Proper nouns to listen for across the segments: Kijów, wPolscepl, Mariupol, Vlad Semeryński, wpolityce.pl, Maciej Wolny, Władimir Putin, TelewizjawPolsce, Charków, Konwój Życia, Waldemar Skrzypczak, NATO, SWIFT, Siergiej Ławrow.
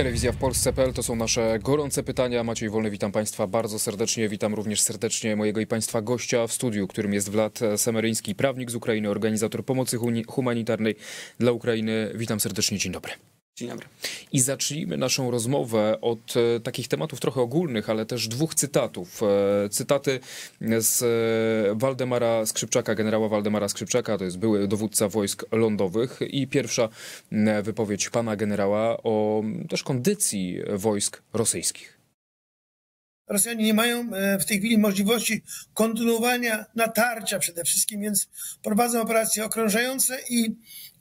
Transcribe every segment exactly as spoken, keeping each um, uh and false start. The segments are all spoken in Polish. Telewizja w Polsce.pl to są nasze gorące pytania. Maciej Wolny, witam Państwa bardzo serdecznie. Witam również serdecznie mojego i Państwa gościa w studiu, którym jest Vlad Semeryński, prawnik z Ukrainy, organizator pomocy humanitarnej dla Ukrainy. Witam serdecznie, dzień dobry. Dzień dobry. I zacznijmy naszą rozmowę od takich tematów trochę ogólnych, ale też dwóch cytatów. Cytaty z Waldemara Skrzypczaka, generała Waldemara Skrzypczaka, to jest były dowódca wojsk lądowych, i pierwsza wypowiedź pana generała o też kondycji wojsk rosyjskich. Rosjanie nie mają w tej chwili możliwości kontynuowania natarcia przede wszystkim, więc prowadzą operacje okrążające i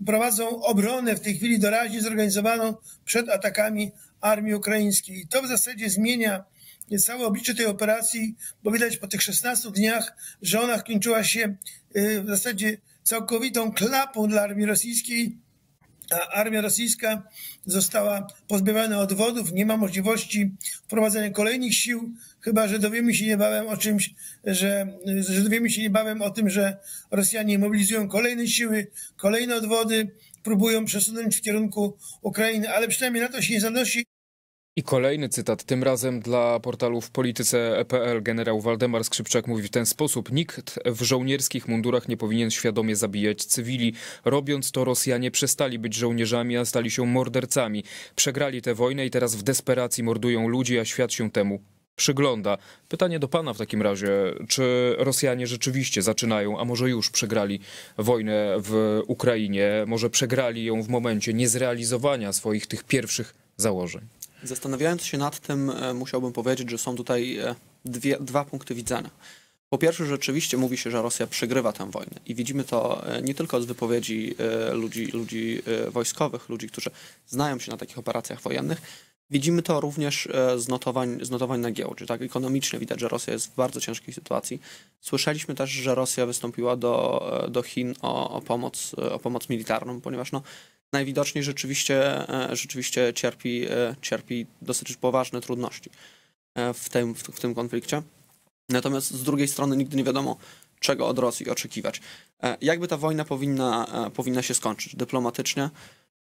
prowadzą obronę w tej chwili doraźnie zorganizowaną przed atakami armii ukraińskiej. I to w zasadzie zmienia całe oblicze tej operacji, bo widać po tych szesnastu dniach, że ona kończyła się w zasadzie całkowitą klapą dla armii rosyjskiej. A armia rosyjska została pozbawiona odwodów, nie ma możliwości wprowadzenia kolejnych sił, chyba że dowiemy się niebawem o czymś, że, że dowiemy się niebawem o tym, że Rosjanie mobilizują kolejne siły, kolejne odwody, próbują przesunąć w kierunku Ukrainy, ale przynajmniej na to się nie zanosi. I kolejny cytat, tym razem dla portalu w polityce kropka p l. Generał Waldemar Skrzypczak mówi w ten sposób: nikt w żołnierskich mundurach nie powinien świadomie zabijać cywili. Robiąc to, Rosjanie przestali być żołnierzami, a stali się mordercami. Przegrali tę wojnę i teraz w desperacji mordują ludzi, a świat się temu przygląda. Pytanie do pana w takim razie, czy Rosjanie rzeczywiście zaczynają, a może już przegrali wojnę w Ukrainie, może przegrali ją w momencie niezrealizowania swoich tych pierwszych założeń? Zastanawiając się nad tym, musiałbym powiedzieć, że są tutaj dwie, dwa punkty widzenia. Po pierwsze, rzeczywiście mówi się, że Rosja przegrywa tę wojnę i widzimy to nie tylko z wypowiedzi ludzi, ludzi wojskowych, ludzi, którzy znają się na takich operacjach wojennych. Widzimy to również z notowań, z notowań na giełdzie. Tak, ekonomicznie widać, że Rosja jest w bardzo ciężkiej sytuacji. Słyszeliśmy też, że Rosja wystąpiła do, do Chin o, o, pomoc, o pomoc militarną, ponieważ no, najwidoczniej rzeczywiście, rzeczywiście cierpi, cierpi dosyć poważne trudności w tym, w tym konflikcie. Natomiast z drugiej strony nigdy nie wiadomo, czego od Rosji oczekiwać. Jakby ta wojna powinna, powinna się skończyć dyplomatycznie.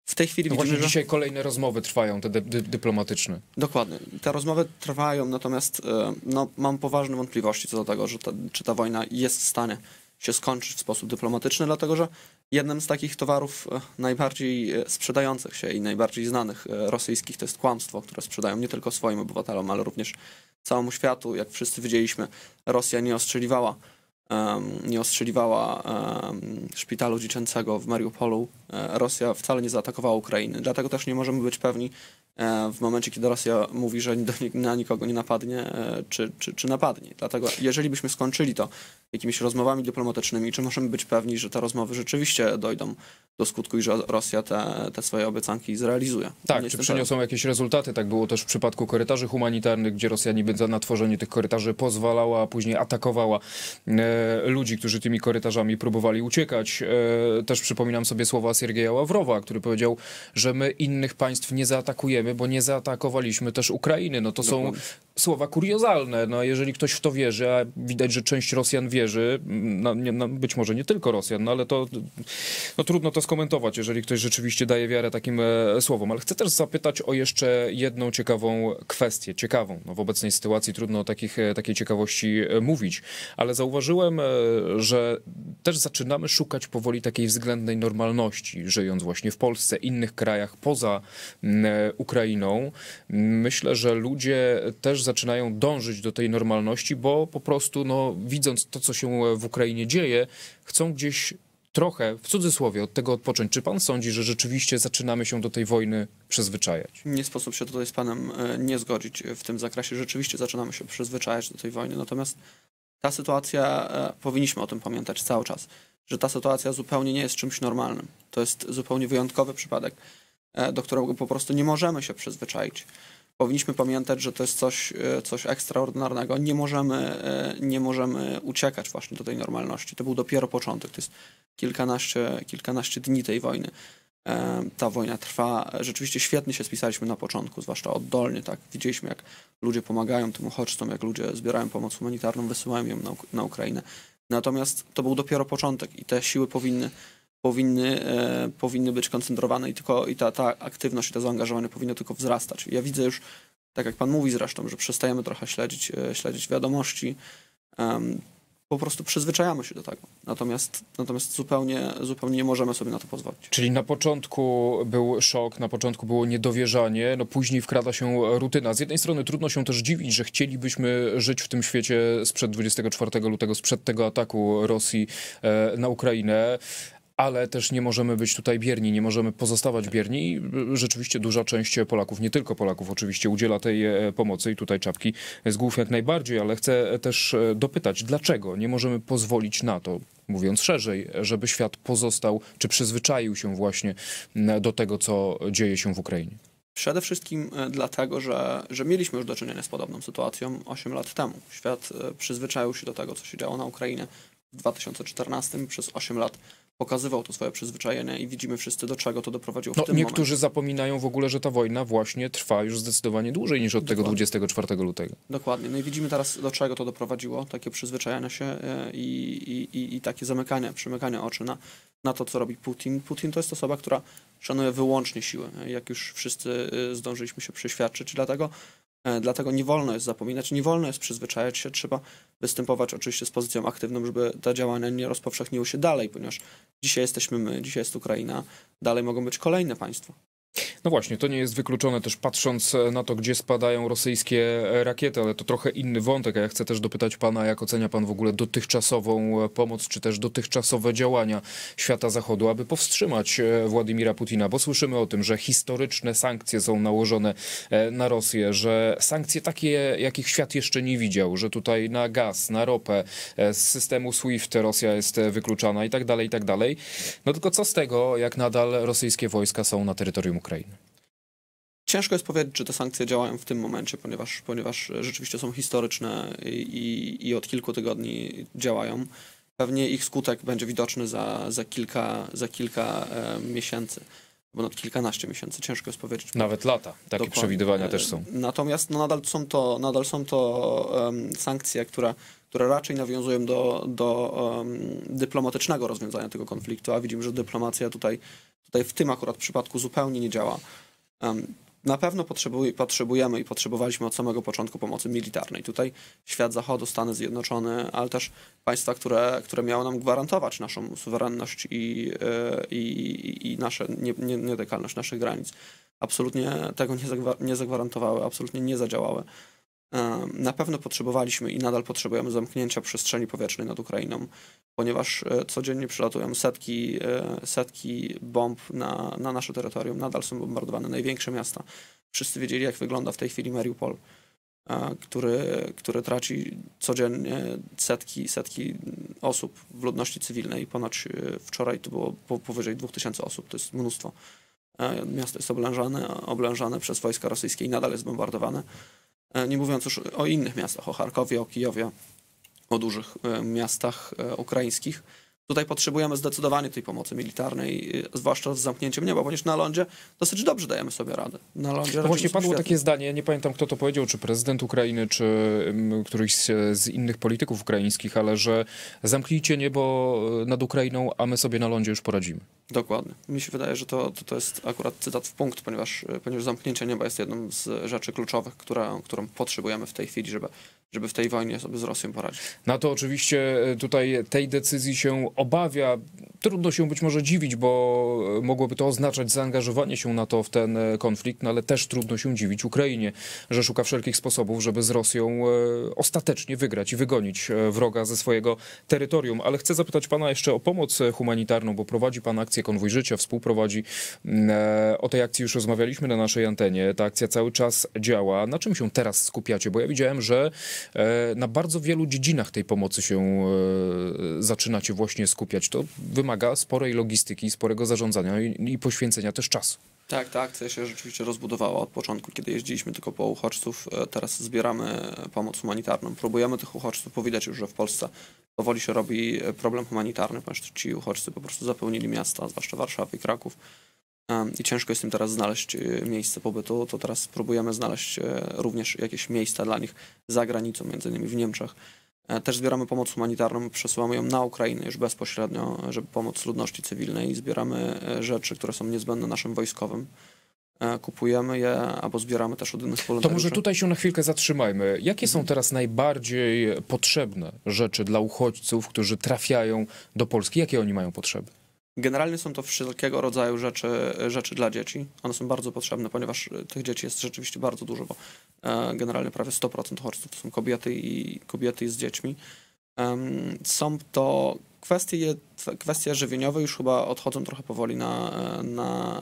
W tej chwili no widzimy, że dzisiaj kolejne rozmowy trwają, te dy dy dyplomatyczne. Dokładnie. Te rozmowy trwają, natomiast no, mam poważne wątpliwości co do tego, że ta, czy ta wojna jest w stanie się skończyć w sposób dyplomatyczny, dlatego że jednym z takich towarów najbardziej sprzedających się i najbardziej znanych rosyjskich to jest kłamstwo, które sprzedają nie tylko swoim obywatelom, ale również całemu światu. Jak wszyscy widzieliśmy, Rosja nie ostrzeliwała, nie ostrzeliwała szpitalu dziecięcego w Mariupolu. Rosja wcale nie zaatakowała Ukrainy, dlatego też nie możemy być pewni w momencie, kiedy Rosja mówi, że na nikogo nie napadnie, czy, czy, czy napadnie. Dlatego jeżeli byśmy skończyli to jakimiś rozmowami dyplomatycznymi, czy możemy być pewni, że te rozmowy rzeczywiście dojdą do skutku i że Rosja te, te swoje obiecanki zrealizuje? Tak, nie czy przyniosą pewien. jakieś rezultaty? Tak było też w przypadku korytarzy humanitarnych, gdzie Rosja niby na tworzenie tych korytarzy pozwalała, a później atakowała e, ludzi, którzy tymi korytarzami próbowali uciekać. E, też przypominam sobie słowa Siergieja Ławrowa, który powiedział, że my innych państw nie zaatakujemy, bo nie zaatakowaliśmy też Ukrainy. No to są słowa kuriozalne. No, jeżeli ktoś w to wierzy, a widać, że część Rosjan wierzy, no, nie, no, być może nie tylko Rosjan, no, ale to no, trudno to skomentować, jeżeli ktoś rzeczywiście daje wiarę takim e, słowom. Ale chcę też zapytać o jeszcze jedną ciekawą kwestię. Ciekawą. No, w obecnej sytuacji trudno o takich, takiej ciekawości mówić, ale zauważyłem, że też zaczynamy szukać powoli takiej względnej normalności, żyjąc właśnie w Polsce, innych krajach poza Ukrainą. Ukrainą. Myślę, że ludzie też zaczynają dążyć do tej normalności, bo po prostu no, widząc to, co się w Ukrainie dzieje, chcą gdzieś trochę, w cudzysłowie, od tego odpocząć. Czy pan sądzi, że rzeczywiście zaczynamy się do tej wojny przyzwyczajać? Nie sposób się tutaj z panem nie zgodzić w tym zakresie. Rzeczywiście zaczynamy się przyzwyczajać do tej wojny, natomiast ta sytuacja, powinniśmy o tym pamiętać cały czas, że ta sytuacja zupełnie nie jest czymś normalnym. To jest zupełnie wyjątkowy przypadek, do którego po prostu nie możemy się przyzwyczaić. Powinniśmy pamiętać, że to jest coś, coś ekstraordynarnego. Nie możemy, nie możemy uciekać właśnie do tej normalności. To był dopiero początek. To jest kilkanaście, kilkanaście dni tej wojny. Ta wojna trwa. Rzeczywiście świetnie się spisaliśmy na początku, zwłaszcza oddolnie. Tak? Widzieliśmy, jak ludzie pomagają tym uchodźcom, jak ludzie zbierają pomoc humanitarną, wysyłają ją na, na Ukrainę. Natomiast to był dopiero początek i te siły powinny powinny, e, powinny być koncentrowane i tylko i ta, ta aktywność i to zaangażowanie powinno tylko wzrastać. Ja widzę już, tak jak pan mówi zresztą, że przestajemy trochę śledzić, e, śledzić wiadomości, e, po prostu przyzwyczajamy się do tego. Natomiast, natomiast zupełnie, zupełnie nie możemy sobie na to pozwolić. Czyli na początku był szok, na początku było niedowierzanie, no później wkrada się rutyna. Z jednej strony trudno się też dziwić, że chcielibyśmy żyć w tym świecie sprzed dwudziestego czwartego lutego, sprzed tego ataku Rosji na Ukrainę, ale też nie możemy być tutaj bierni, nie możemy pozostawać bierni. Rzeczywiście duża część Polaków, nie tylko Polaków oczywiście, udziela tej pomocy i tutaj czapki z głów jak najbardziej, ale chcę też dopytać, dlaczego nie możemy pozwolić na to, mówiąc szerzej, żeby świat pozostał czy przyzwyczaił się właśnie do tego, co dzieje się w Ukrainie? Przede wszystkim dlatego, że, że mieliśmy już do czynienia z podobną sytuacją osiem lat temu. Świat przyzwyczaił się do tego, co się działo na Ukrainie w dwa tysiące czternastym przez osiem lat. Pokazywał to swoje przyzwyczajenie i widzimy wszyscy, do czego to doprowadziło w no, tym niektórzy momencie. Zapominają w ogóle, że ta wojna właśnie trwa już zdecydowanie dłużej niż od Dokładnie. Tego dwudziestego czwartego lutego. Dokładnie. No i widzimy teraz, do czego to doprowadziło, takie przyzwyczajanie się i, i, i, i takie zamykanie, przymykanie oczu na, na to, co robi Putin. Putin to jest osoba, która szanuje wyłącznie siły, jak już wszyscy zdążyliśmy się przeświadczyć. Dlatego, dlatego nie wolno jest zapominać, nie wolno jest przyzwyczajać się, trzeba występować oczywiście z pozycją aktywną, żeby te działania nie rozpowszechniły się dalej, ponieważ dzisiaj jesteśmy my, dzisiaj jest Ukraina, dalej mogą być kolejne państwa. No właśnie, to nie jest wykluczone też patrząc na to, gdzie spadają rosyjskie rakiety, ale to trochę inny wątek, a ja chcę też dopytać pana, jak ocenia pan w ogóle dotychczasową pomoc, czy też dotychczasowe działania świata zachodu, aby powstrzymać Władimira Putina, bo słyszymy o tym, że historyczne sankcje są nałożone na Rosję, że sankcje takie, jakich świat jeszcze nie widział, że tutaj na gaz, na ropę, z systemu SWIFT Rosja jest wykluczana i tak dalej, i tak dalej. No tylko co z tego, jak nadal rosyjskie wojska są na terytorium Ukrainy? Ciężko jest powiedzieć, czy te sankcje działają w tym momencie, ponieważ, ponieważ rzeczywiście są historyczne i, i, i od kilku tygodni działają. Pewnie ich skutek będzie widoczny za, za kilka, za kilka e, miesięcy, bo nawet kilkanaście miesięcy, ciężko jest powiedzieć. Nawet lata, takie Dokładnie. Przewidywania też są. Natomiast no, nadal są to, nadal są to um, sankcje, które, które raczej nawiązują do, do um, dyplomatycznego rozwiązania tego konfliktu, a widzimy, że dyplomacja tutaj, tutaj w tym akurat przypadku zupełnie nie działa. Um, Na pewno potrzebujemy i potrzebowaliśmy od samego początku pomocy militarnej. Tutaj świat zachodu, Stany Zjednoczone, ale też państwa, które, które miały nam gwarantować naszą suwerenność i, i, i nasze, nie, nie, niedotykalność naszych granic. Absolutnie tego nie, zagwar nie zagwarantowały, absolutnie nie zadziałały. Na pewno potrzebowaliśmy i nadal potrzebujemy zamknięcia przestrzeni powietrznej nad Ukrainą, ponieważ codziennie przylatują setki, setki bomb na, na nasze terytorium, nadal są bombardowane największe miasta. Wszyscy wiedzieli, jak wygląda w tej chwili Mariupol, który, który traci codziennie setki, setki osób w ludności cywilnej. Ponoć wczoraj to było powyżej dwóch tysięcy osób, to jest mnóstwo. Miasto jest oblężane, oblężane przez wojska rosyjskie i nadal jest bombardowane. Nie mówiąc już o innych miastach, o Charkowie, o Kijowie, o dużych miastach ukraińskich. Tutaj potrzebujemy zdecydowanie tej pomocy militarnej, zwłaszcza z zamknięciem nieba, ponieważ na lądzie dosyć dobrze dajemy sobie radę. Na lądzie no właśnie padło świetne. Takie zdanie, nie pamiętam kto to powiedział, czy prezydent Ukrainy, czy któryś z innych polityków ukraińskich, ale że zamknijcie niebo nad Ukrainą, a my sobie na lądzie już poradzimy. Dokładnie. Mi się wydaje, że to, to, to jest akurat cytat w punkt, ponieważ, ponieważ zamknięcie nieba jest jedną z rzeczy kluczowych, która, którą potrzebujemy w tej chwili, żeby, żeby w tej wojnie sobie z Rosją poradzić. Na to oczywiście tutaj tej decyzji się obawia. Trudno się być może dziwić, bo mogłoby to oznaczać zaangażowanie się NATO w ten konflikt, no ale też trudno się dziwić Ukrainie, że szuka wszelkich sposobów, żeby z Rosją ostatecznie wygrać i wygonić wroga ze swojego terytorium. Ale chcę zapytać pana jeszcze o pomoc humanitarną, bo prowadzi pan akcję Konwój Życia, współprowadzi. O tej akcji już rozmawialiśmy na naszej antenie. Ta akcja cały czas działa. Na czym się teraz skupiacie? Bo ja widziałem, że na bardzo wielu dziedzinach tej pomocy się zaczynacie właśnie skupiać. To wymaga sporej logistyki, sporego zarządzania i poświęcenia też czasu. Tak, ta akcja się rzeczywiście rozbudowała od początku, kiedy jeździliśmy tylko po uchodźców. Teraz zbieramy pomoc humanitarną. Próbujemy tych uchodźców, bo widać już, że w Polsce powoli się robi problem humanitarny, ponieważ ci uchodźcy po prostu zapełnili miasta, zwłaszcza Warszawę i Kraków. I ciężko jest im teraz znaleźć miejsce pobytu, to teraz próbujemy znaleźć również jakieś miejsca dla nich za granicą, między innymi w Niemczech. Też zbieramy pomoc humanitarną, przesyłamy ją na Ukrainę już bezpośrednio, żeby pomóc ludności cywilnej. Zbieramy rzeczy, które są niezbędne naszym wojskowym. Kupujemy je albo zbieramy też od innych wolontariuszy. To może tutaj się na chwilkę zatrzymajmy. Jakie są teraz najbardziej potrzebne rzeczy dla uchodźców, którzy trafiają do Polski? Jakie oni mają potrzeby? Generalnie są to wszelkiego rodzaju rzeczy, rzeczy dla dzieci. One są bardzo potrzebne, ponieważ tych dzieci jest rzeczywiście bardzo dużo, bo generalnie prawie sto procent uchodźców to są kobiety i kobiety z dziećmi. Są to kwestie, kwestie żywieniowe, już chyba odchodzą trochę powoli na, na,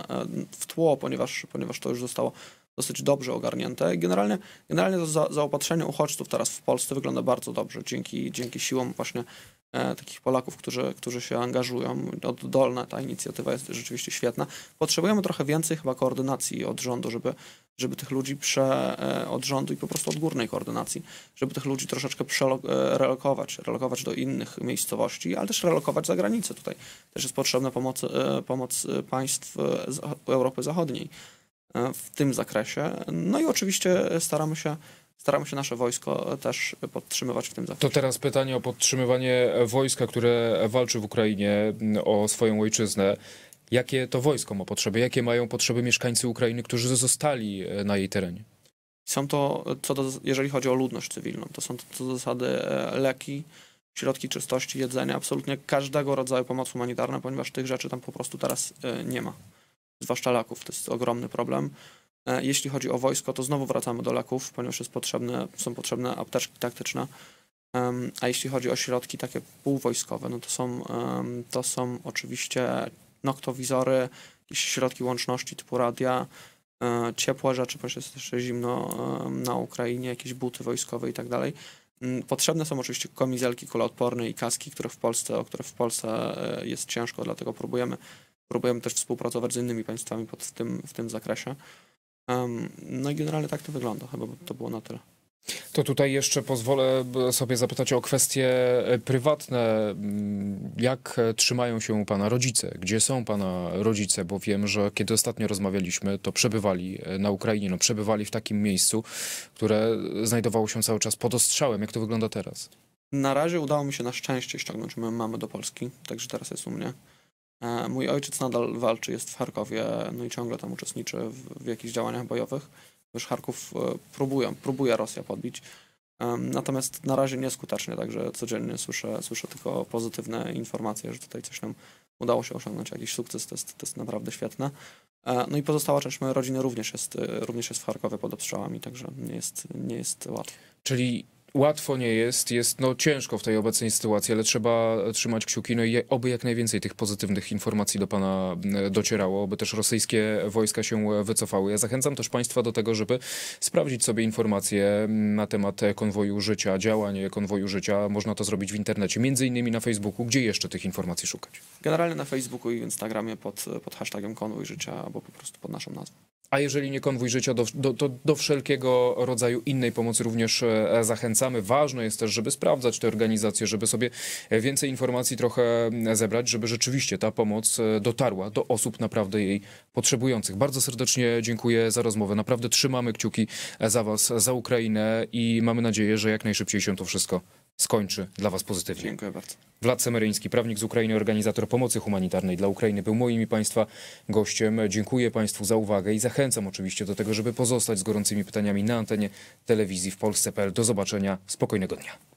w tło, ponieważ, ponieważ to już zostało dosyć dobrze ogarnięte. Generalnie, generalnie to za, zaopatrzenie uchodźców teraz w Polsce wygląda bardzo dobrze, dzięki, dzięki siłom właśnie takich Polaków, którzy, którzy się angażują. Oddolna ta inicjatywa jest rzeczywiście świetna. Potrzebujemy trochę więcej chyba koordynacji od rządu, żeby, żeby tych ludzi prze, od rządu i po prostu od górnej koordynacji, żeby tych ludzi troszeczkę relokować, relokować do innych miejscowości, ale też relokować za granicę tutaj. Też jest potrzebna pomoc, pomoc państw Europy Zachodniej w tym zakresie. No i oczywiście staramy się Staramy się nasze wojsko też podtrzymywać w tym zakresie. To teraz pytanie o podtrzymywanie wojska, które walczy w Ukrainie o swoją ojczyznę. Jakie to wojsko ma potrzeby? Jakie mają potrzeby mieszkańcy Ukrainy, którzy zostali na jej terenie? Są to, co do, jeżeli chodzi o ludność cywilną, to są to, to zasady leki, środki czystości, jedzenia, absolutnie każdego rodzaju pomoc humanitarna, ponieważ tych rzeczy tam po prostu teraz nie ma. Zwłaszcza leków, to jest ogromny problem. Jeśli chodzi o wojsko, to znowu wracamy do leków, ponieważ jest potrzebne, są potrzebne apteczki taktyczne. A jeśli chodzi o środki takie półwojskowe, no to są, to są oczywiście noktowizory, jakieś środki łączności typu radia, ciepłe rzeczy, ponieważ jest jeszcze zimno na Ukrainie, jakieś buty wojskowe i tak dalej. Potrzebne są oczywiście kamizelki kuloodporne i kaski, które w Polsce, o które w Polsce jest ciężko, dlatego próbujemy, próbujemy też współpracować z innymi państwami pod, w, tym, w tym zakresie. No i generalnie tak to wygląda, chyba to było na tyle. To tutaj jeszcze pozwolę sobie zapytać o kwestie prywatne. Jak trzymają się pana rodzice? Gdzie są pana rodzice? Bo wiem, że kiedy ostatnio rozmawialiśmy, to przebywali na Ukrainie. No, przebywali w takim miejscu, które znajdowało się cały czas pod ostrzałem. Jak to wygląda teraz? Na razie udało mi się na szczęście ściągnąć moją mamę do Polski, także teraz jest u mnie. Mój ojciec nadal walczy, jest w Charkowie, no i ciągle tam uczestniczy w, w jakichś działaniach bojowych. Już Charków próbują, próbuje Rosja podbić, natomiast na razie nieskutecznie, także codziennie słyszę, słyszę tylko pozytywne informacje, że tutaj coś nam udało się osiągnąć, jakiś sukces, to jest, to jest naprawdę świetne. No i pozostała część mojej rodziny również jest, również jest w Charkowie pod obstrzałami, także nie jest, nie jest łatwo. Czyli łatwo nie jest, jest no ciężko w tej obecnej sytuacji, ale trzeba trzymać kciuki, no i oby jak najwięcej tych pozytywnych informacji do pana docierało, oby też rosyjskie wojska się wycofały. Ja zachęcam też państwa do tego, żeby sprawdzić sobie informacje na temat Konwoju Życia, działań Konwoju Życia. Można to zrobić w internecie, między innymi na Facebooku. Gdzie jeszcze tych informacji szukać? Generalnie na Facebooku i Instagramie pod, pod hashtagiem Konwój Życia, albo po prostu pod naszą nazwą. A jeżeli nie Konwój Życia, do, do, to do wszelkiego rodzaju innej pomocy również zachęcamy. Ważne jest też, żeby sprawdzać te organizacje, żeby sobie więcej informacji trochę zebrać, żeby rzeczywiście ta pomoc dotarła do osób naprawdę jej potrzebujących. Bardzo serdecznie dziękuję za rozmowę. Naprawdę trzymamy kciuki za was, za Ukrainę i mamy nadzieję, że jak najszybciej się to wszystko skończy dla was pozytywnie. Dziękuję bardzo. Vlad Semeryński, prawnik z Ukrainy, organizator pomocy humanitarnej dla Ukrainy, był moim i państwa gościem. Dziękuję państwu za uwagę i zachęcam oczywiście do tego, żeby pozostać z gorącymi pytaniami na antenie telewizji w polsce kropka p l. Do zobaczenia, spokojnego dnia.